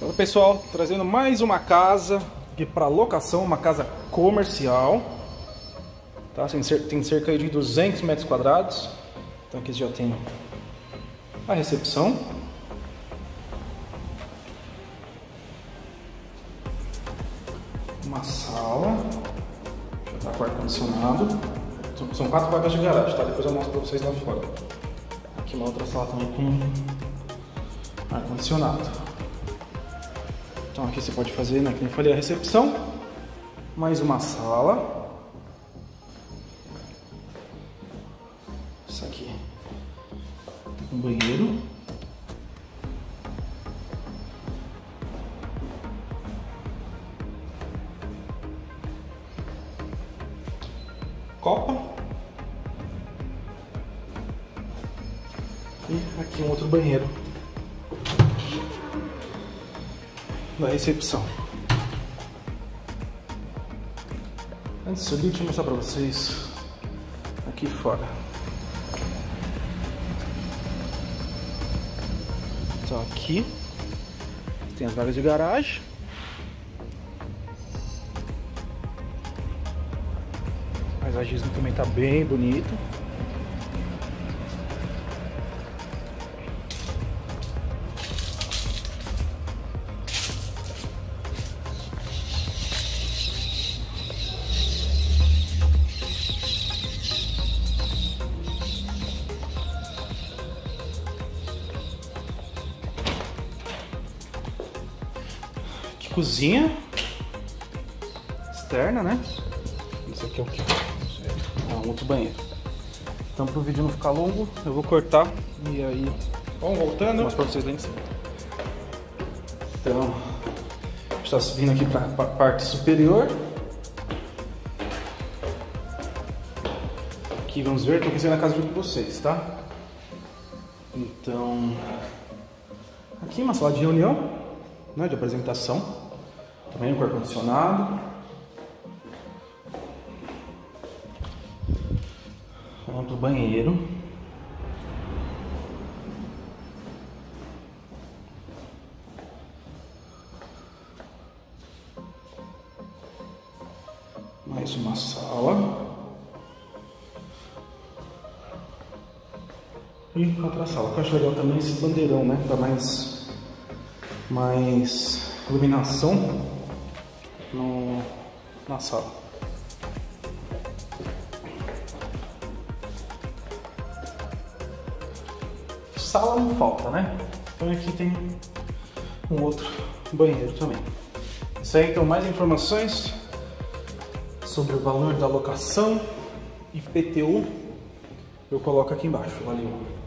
Então, pessoal, trazendo mais uma casa para locação, uma casa comercial, tá? Tem cerca de 200 metros quadrados. Então aqui já tem a recepção. Uma sala, já está com ar-condicionado. São 4 vagas de garagem, tá? Depois eu mostro para vocês lá fora. Aqui uma outra sala também com ar-condicionado. Então aqui você pode fazer, né, que nem falei, a recepção. Mais uma sala. Isso aqui. Um banheiro. Copa. E aqui um outro banheiro da recepção. Antes de subir, deixa eu mostrar pra vocês aqui fora. Então aqui tem as vagas de garagem. O paisagismo também tá bem bonito. Cozinha externa, né? Isso aqui é o que? É um outro banheiro. Então, para o vídeo não ficar longo, eu vou cortar e aí, bom, voltando, mostro para vocês lá em cima. Então, a gente está subindo aqui para a parte superior. Aqui vamos ver, estou pensando na casa junto com vocês, tá? Então, aqui uma sala de reunião, né, de apresentação, também com ar-condicionado. Vamos pro banheiro. Mais uma sala. E outra sala. O que eu acho legal também é esse bandeirão, né? Para mais iluminação na sala. Sala não falta, né? Então aqui tem um outro banheiro também. Isso aí, então, mais informações sobre o valor da locação e IPTU eu coloco aqui embaixo. Valeu!